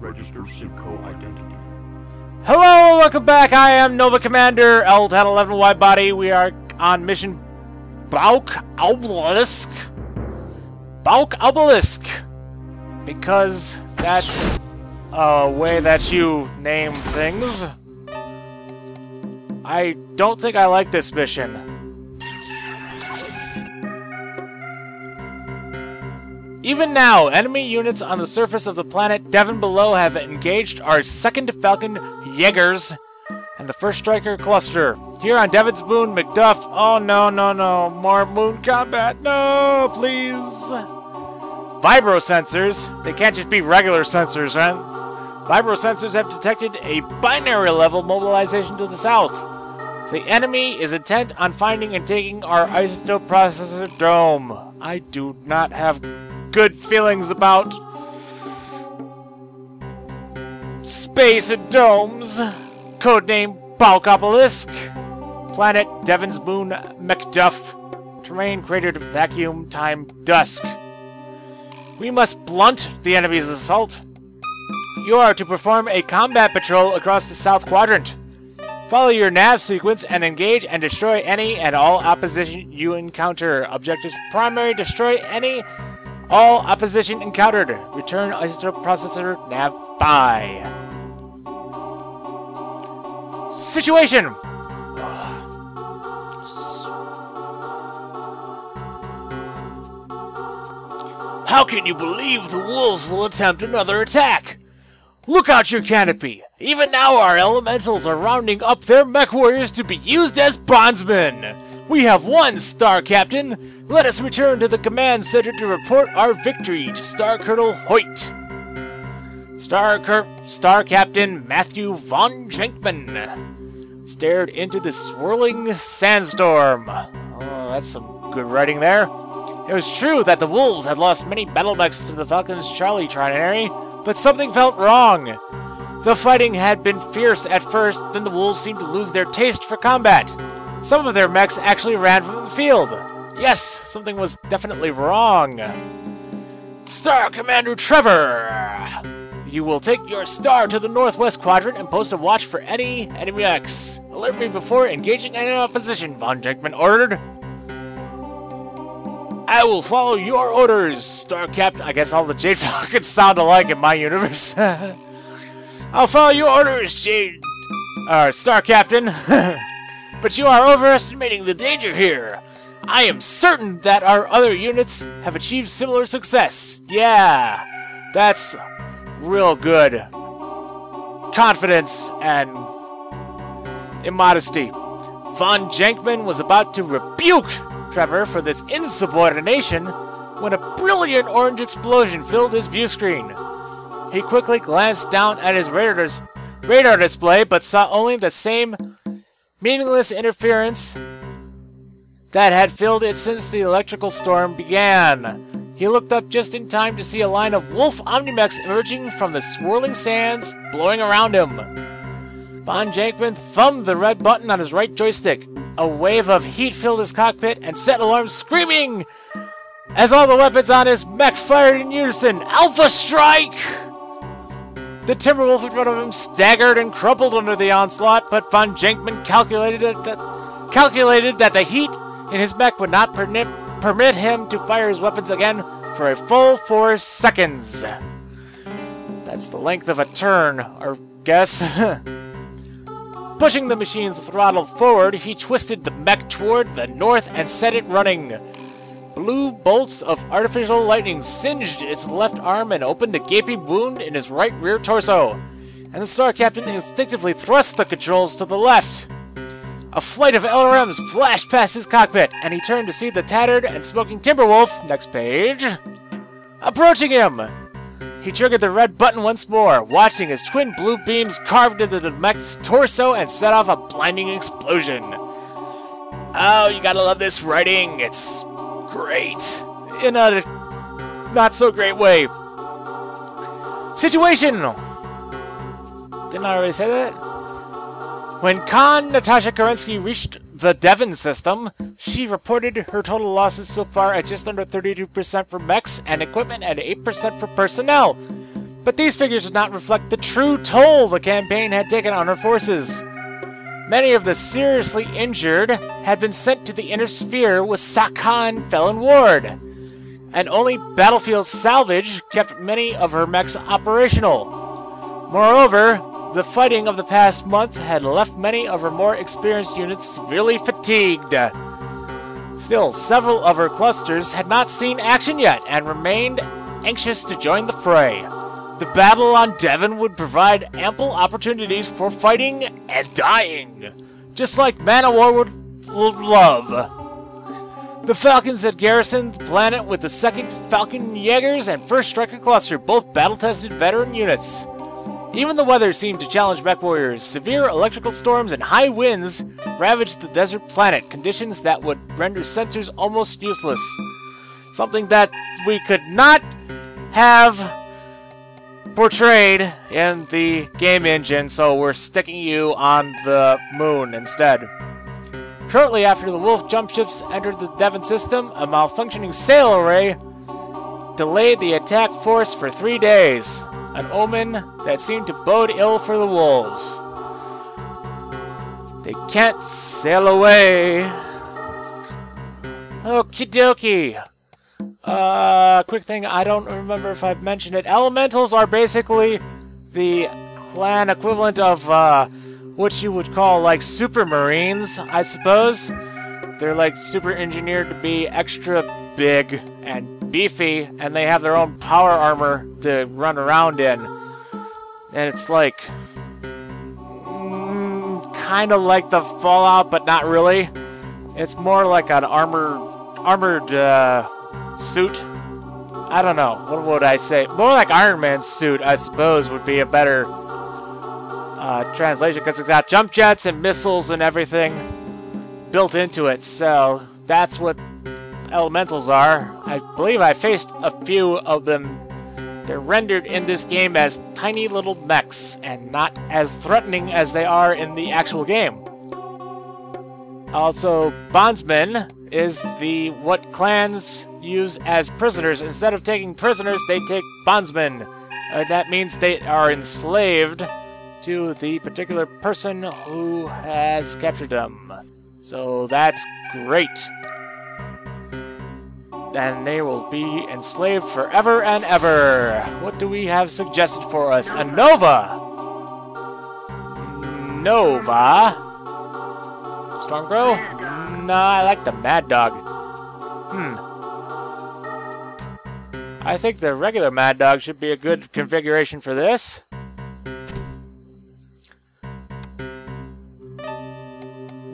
Register SIPCO identity. Hello, welcome back. I am Nova Commander L-1011 Widebody. We are on mission Bok Obelisk. Bok Obelisk. Because that's a way that you name things. I don't think I like this mission. Even now, enemy units on the surface of the planet Devon below have engaged our 2nd Falcon Jaegers and the 1st Striker Cluster. Here on Devon's moon, Macduff. Oh no, no, no. More moon combat. No, please. Vibro-sensors. They can't just be regular sensors, right? Vibro-sensors have detected a binary level mobilization to the south. The enemy is intent on finding and taking our isotope processor dome. I do not have good feelings about space and domes. Codename Balkopolisk. Planet Devon's moon Macduff. Terrain cratered vacuum time dusk. We must blunt the enemy's assault. You are to perform a combat patrol across the south quadrant. Follow your nav sequence and engage and destroy any and all opposition you encounter. Objectives primary, destroy any all opposition encountered. Return isotope processor nav by. Situation. How can you believe the wolves will attempt another attack? Look out your canopy. Even now our elementals are rounding up their mech warriors to be used as bondsmen. We have won, Star Captain! Let us return to the command center to report our victory to Star Colonel Hoyt. Star Captain Matthew Von Jankmann stared into the swirling sandstorm. Oh, that's some good writing there. It was true that the Wolves had lost many battle mechs to the Falcon's Charlie Trinary, but something felt wrong. The fighting had been fierce at first, then the Wolves seemed to lose their taste for combat. Some of their mechs actually ran from the field. Yes, something was definitely wrong. Star Commander Trevor! You will take your star to the northwest quadrant and post a watch for any enemy mechs. Alert me before engaging any opposition, Von Denkman ordered. I will follow your orders, Star Captain. I guess all the Jade Falcons sound alike in my universe. I'll follow your orders, Star Captain. But you are overestimating the danger here. I am certain that our other units have achieved similar success. Yeah, that's real good. Confidence and immodesty. Von Jankmann was about to rebuke Trevor for this insubordination when a brilliant orange explosion filled his view screen. He quickly glanced down at his radar display but saw only the same meaningless interference that had filled it since the electrical storm began. He looked up just in time to see a line of Wolf Omnimechs emerging from the swirling sands blowing around him. Von Jankmann thumbed the red button on his right joystick. A wave of heat filled his cockpit and set alarms screaming as all the weapons on his mech fired in unison. Alpha Strike! The Timberwolf in front of him staggered and crumpled under the onslaught, but Von Jankmann calculated that the heat in his mech would not permit him to fire his weapons again for a full 4 seconds. That's the length of a turn, I guess. Pushing the machine's throttle forward, he twisted the mech toward the north and set it running. Blue bolts of artificial lightning singed its left arm and opened a gaping wound in his right rear torso, and the Star Captain instinctively thrust the controls to the left. A flight of LRMs flashed past his cockpit, and he turned to see the tattered and smoking Timberwolf, next page, approaching him. He triggered the red button once more, watching his twin blue beams carved into the mech's torso and set off a blinding explosion. Oh, you gotta love this writing. It's great in a not so great way. Situation. Didn't I already say that? When Khan Natasha Kerensky reached the Devon system, she reported her total losses so far at just under 32% for mechs and equipment and 8% for personnel. But these figures did not reflect the true toll the campaign had taken on her forces. Many of the seriously injured had been sent to the Inner Sphere with Sakhan Felon Ward, and only Battlefield Salvage kept many of her mechs operational. Moreover, the fighting of the past month had left many of her more experienced units severely fatigued. Still, several of her clusters had not seen action yet and remained anxious to join the fray. The battle on Devon would provide ample opportunities for fighting and dying, just like Man of War would love. The Falcons had garrisoned the planet with the 2nd Falcon Jaegers and 1st Striker Cluster, both battle-tested veteran units. Even the weather seemed to challenge Mech Warriors. Severe electrical storms and high winds ravaged the desert planet, conditions that would render sensors almost useless. Something that we could not have portrayed in the game engine, so we're sticking you on the moon instead. Shortly after the Wolf jump ships entered the Devon system, a malfunctioning sail array delayed the attack force for 3 days, an omen that seemed to bode ill for the Wolves. They can't sail away. Okie dokie. Quick thing, I don't remember if I've mentioned it. Elementals are basically the clan equivalent of, what you would call, like, super marines, I suppose. They're, like, super engineered to be extra big and beefy, and they have their own power armor to run around in. And it's, like, kind of like the Fallout, but not really. It's more like an armored suit? I don't know. What would I say? More like Iron Man's suit, I suppose, would be a better translation, because it's got jump jets and missiles and everything built into it, so that's what elementals are. I believe I faced a few of them. They're rendered in this game as tiny little mechs, and not as threatening as they are in the actual game. Also, bondsmen is the what clans use as prisoners. Instead of taking prisoners, they take bondsmen. That means they are enslaved to the particular person who has captured them. So that's great. And they will be enslaved forever and ever. What do we have suggested for us? A Nova! Nova? Stormcrow? Nah, I like the Mad Dog. I think the regular Mad Dog should be a good configuration for this.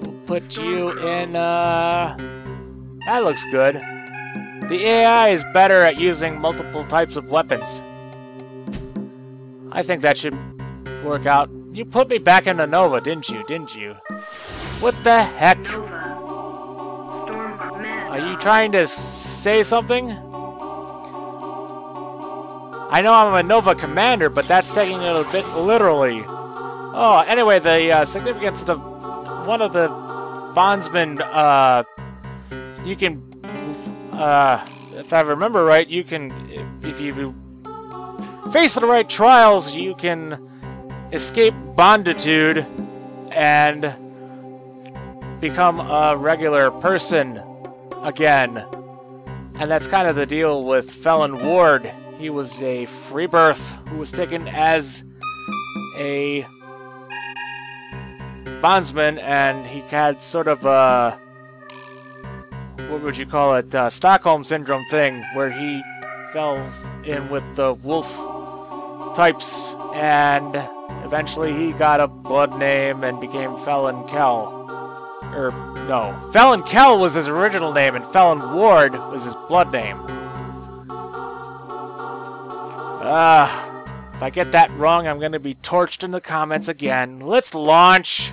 We'll put you in, that looks good. The AI is better at using multiple types of weapons. I think that should work out. You put me back in a Nova, didn't you? What the heck? Are you trying to say something? I know I'm a Nova Commander, but that's taking it a bit literally. Oh, anyway, the significance of one of the bondsmen, you can, if I remember right, you can, if you face the right trials, you can escape bonditude and become a regular person again. And that's kind of the deal with Felon Ward. He was a free birth who was taken as a bondsman, and he had sort of a, what would you call it, Stockholm Syndrome thing, where he fell in with the wolf types, and eventually he got a blood name and became Felon Kel. No. Felon Kel was his original name, and Felon Ward was his blood name. If I get that wrong, I'm gonna be torched in the comments again. Let's launch!